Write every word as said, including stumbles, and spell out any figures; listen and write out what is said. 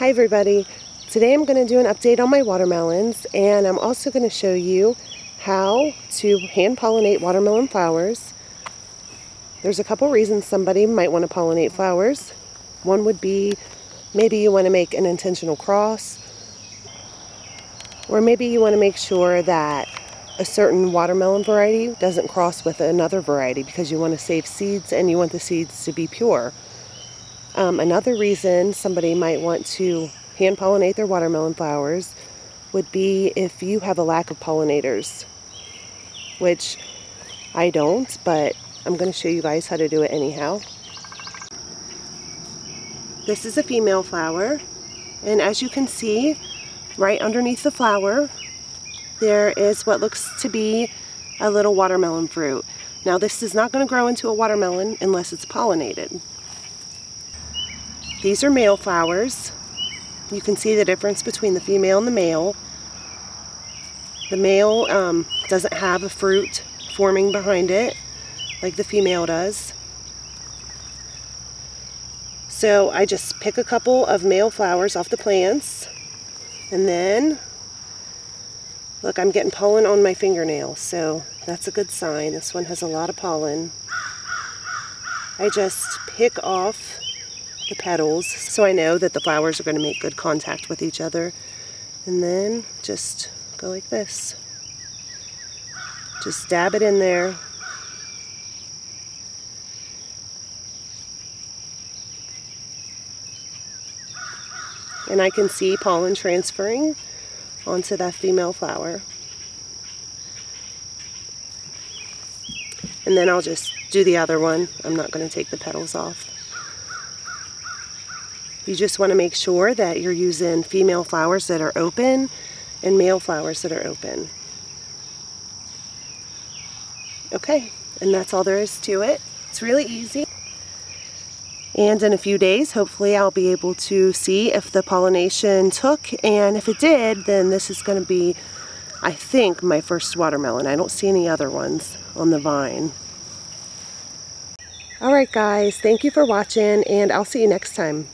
Hi everybody, today I'm going to do an update on my watermelons, and I'm also going to show you how to hand pollinate watermelon flowers. There's a couple reasons somebody might want to pollinate flowers. One would be maybe you want to make an intentional cross, or maybe you want to make sure that a certain watermelon variety doesn't cross with another variety because you want to save seeds and you want the seeds to be pure. Um, another reason somebody might want to hand pollinate their watermelon flowers would be if you have a lack of pollinators, which I don't, but I'm going to show you guys how to do it anyhow. This is a female flower, and as you can see, right underneath the flower there is what looks to be a little watermelon fruit. Now this is not going to grow into a watermelon unless it's pollinated. These are male flowers. You can see the difference between the female and the male. The male um, doesn't have a fruit forming behind it like the female does. So I just pick a couple of male flowers off the plants, and then look, I'm getting pollen on my fingernail, so that's a good sign. This one has a lot of pollen. I just pick off the petals so I know that the flowers are going to make good contact with each other, and then just go like this, just dab it in there. And I can see pollen transferring onto that female flower, and then I'll just do the other one. I'm not going to take the petals off. You just want to make sure that you're using female flowers that are open and male flowers that are open. Okay, and that's all there is to it. It's really easy. And in a few days, hopefully I'll be able to see if the pollination took, and if it did, then this is going to be, I think, my first watermelon. I don't see any other ones on the vine. Alright guys, thank you for watching, and I'll see you next time.